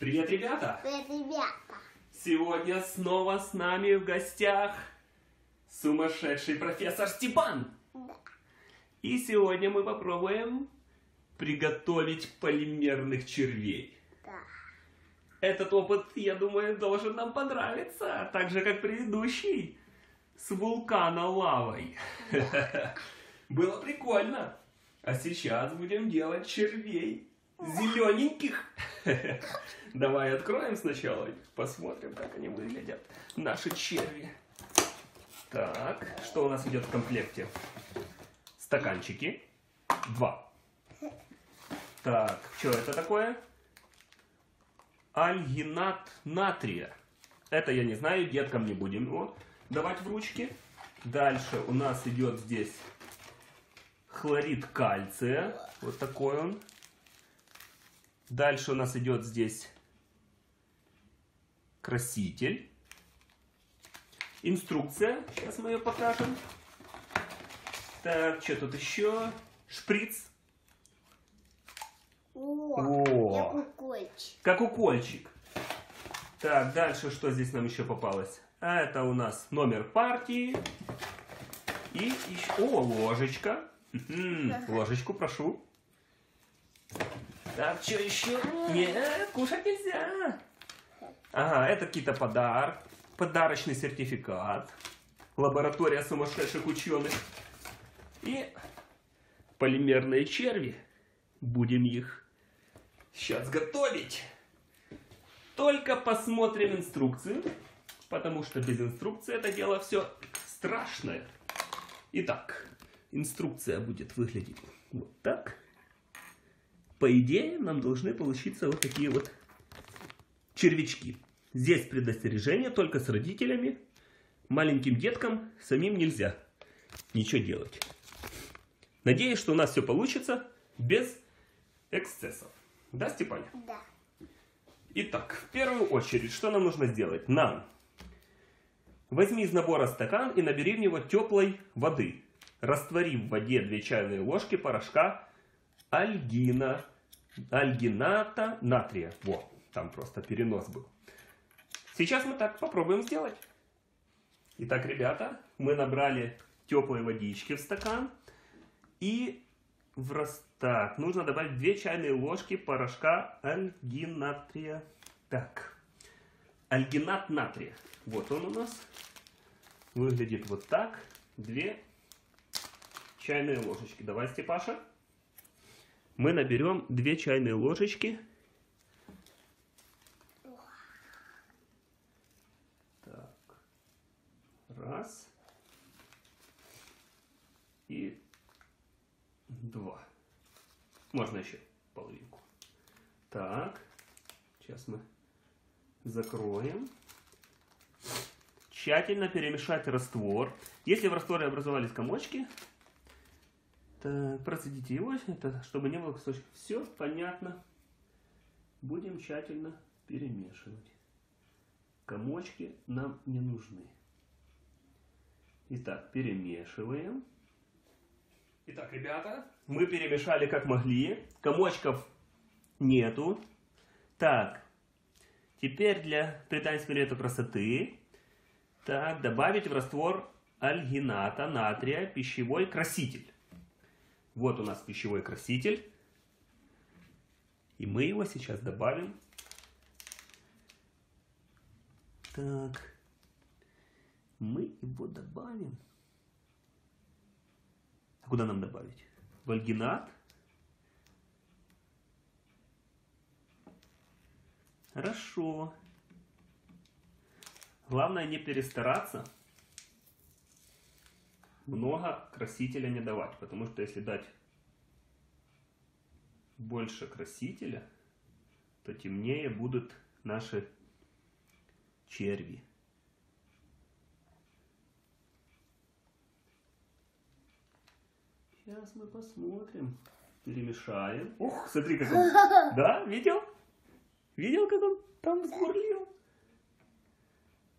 Привет, ребята! Привет, ребята! Сегодня снова с нами в гостях сумасшедший профессор Степан! Да. И сегодня мы попробуем приготовить полимерных червей. Да. Этот опыт, я думаю, должен нам понравиться, так же, как предыдущий с вулкана лавой. Да. Было прикольно! А сейчас будем делать червей зелененьких. Давай откроем сначала и посмотрим, как они выглядят. Наши черви. Так, что у нас идет в комплекте? Стаканчики. Два. Так, что это такое? Альгинат натрия. Это я не знаю, деткам не будем его давать в ручки. Дальше у нас идет здесь хлорид кальция. Вот такой он. Дальше у нас идет здесь краситель. Инструкция. Сейчас мы ее покажем. Так, что тут еще? Шприц. О, как укольчик. Так, дальше что здесь нам еще попалось? А это у нас номер партии. И еще... О, ложечка. Ложечку прошу. Так, что еще? Нет, кушать нельзя. Ага, это какие-то подарочный сертификат. Лаборатория сумасшедших ученых. И полимерные черви. Будем их сейчас готовить. Только посмотрим инструкцию. Потому что без инструкции это дело все страшное. Итак, инструкция будет выглядеть вот так. По идее, нам должны получиться вот такие вот червячки. Здесь предостережение только с родителями. Маленьким деткам самим нельзя ничего делать. Надеюсь, что у нас все получится без эксцессов. Да, Степаня? Да. Итак, в первую очередь, что нам нужно сделать? Нам возьми из набора стакан и набери в него теплой воды. Раствори в воде 2 чайные ложки порошка альгината натрия. Во, там просто перенос был. Сейчас мы так попробуем сделать. Итак, ребята, мы набрали теплой водички в стакан. И так, нужно добавить 2 чайные ложки порошка альгинатрия. Так, альгинат натрия. Вот он у нас. Выглядит вот так. 2 чайные ложечки. Давай, Степаша. Мы наберем 2 чайные ложечки. Так. Раз. И 2. Можно еще половинку. Так. Сейчас мы закроем. Тщательно перемешать раствор. Если в растворе образовались комочки... Так, процедите его, это, чтобы не было кусочков. Все понятно. Будем тщательно перемешивать. Комочки нам не нужны. Итак, перемешиваем. Итак, ребята, мы перемешали как могли. Комочков нету. Так, теперь для придания цвету красоты. Так, добавить в раствор альгината натрия пищевой краситель. Вот у нас пищевой краситель. И мы его сейчас добавим. Так. Мы его добавим. А куда нам добавить? В альгинат. Хорошо. Главное не перестараться. Много красителя не давать, потому что если дать больше красителя, то темнее будут наши черви. Сейчас мы посмотрим. Перемешаем. Ох, смотри, как он. Да, видел? Видел, как он там сгурлил?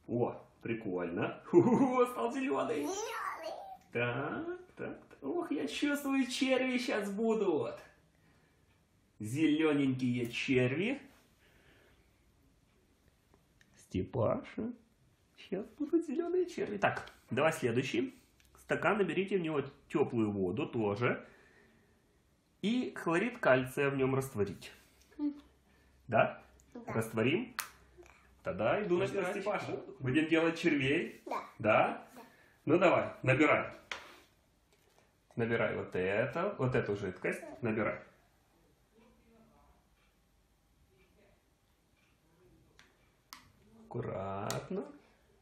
О, прикольно. Ху-ху-ху, стал зеленый. Так, так, ох, я чувствую, черви сейчас будут. Зелененькие черви. Степаша. Сейчас будут зеленые черви. Так, давай следующий. Стакан, наберите в него теплую воду тоже. И хлорид кальция в нем растворить. Да? Да. Растворим? Тогда иду набирать. Степаша. Будем делать червей? Да. Да? Да. Ну давай, набирай. Набирай вот эту жидкость. Набирай. Аккуратно.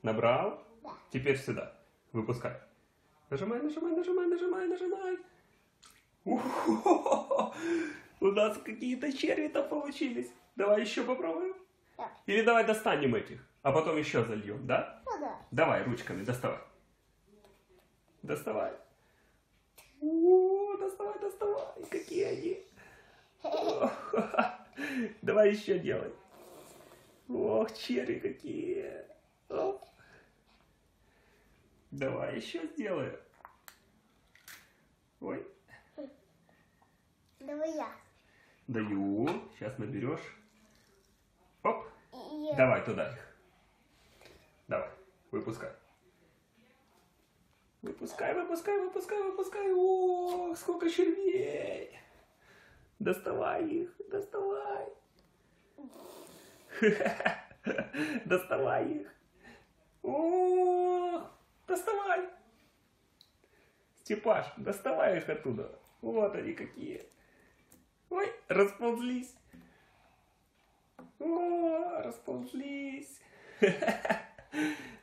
Набрал? Да. Теперь сюда. Выпускай. Нажимай, нажимай, нажимай, нажимай, нажимай. У-ху-ху-ху-ху. У нас какие-то черви-то получились. Давай еще попробуем. Да. Или давай достанем этих, а потом еще зальем, да? Ну, да. Давай ручками доставай. Доставай. О, доставай, доставай. Какие они. Давай еще делай. Ох, черви какие. Оп. Давай еще сделаю. Ой. Давай я. Даю. Сейчас наберешь. Оп. Я... Давай туда их. Давай. Выпускай. Выпускай, выпускай, выпускай, выпускай. Ох, сколько червей. Доставай их. Доставай. Доставай их. О, доставай. Степаш, доставай их оттуда. Вот они какие. Ой, расползлись. О, расползлись.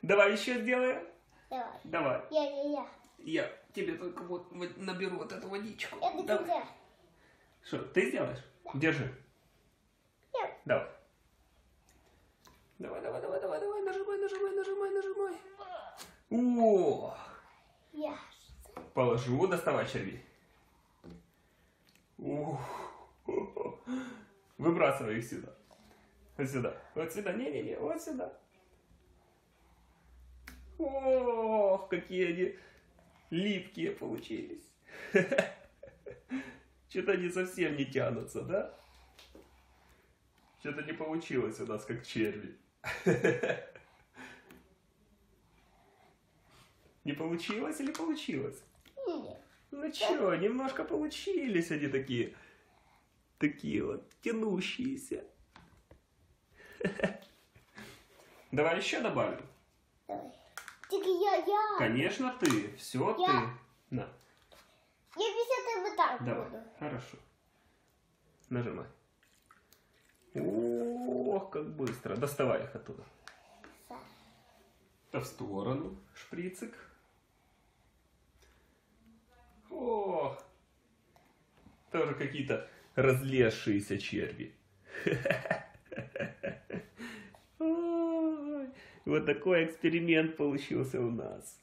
Давай еще сделаем. Давай. Давай. Я тебе только вот наберу вот эту водичку. Что, ты сделаешь? Да. Держи. Я. Давай. Давай, давай, давай, давай, давай, нажимай, нажимай, нажимай, нажимай. О! Я. Положу, доставай червей. Выбрасывай их сюда. Вот сюда. Вот сюда. Не-не-не, вот сюда. Ох, какие они липкие получились. Что-то они совсем не тянутся, да? Что-то не получилось у нас, как черви. Не получилось или получилось? Нет. Ну что, немножко получились они такие. Такие вот, тянущиеся. Давай еще добавим. Так я. Конечно, ты. Все, ты. На. Я без этого вот так давай. Буду. Хорошо. Нажимай. Ох, как быстро. Доставай их оттуда. Да в сторону шприцик. Ох. Тоже какие-то разлезшиеся черви. Ой, вот такой эксперимент получился у нас.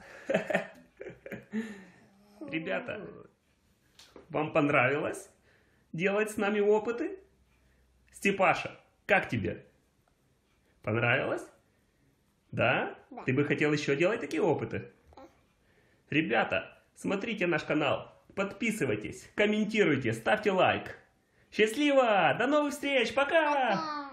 Ребята, вам понравилось делать с нами опыты? Степаша, как тебе? Понравилось? Да? Да. Ты бы хотел еще делать такие опыты? Да. Ребята, смотрите наш канал, подписывайтесь, комментируйте, ставьте лайк. Счастливо! До новых встреч! Пока! Пока.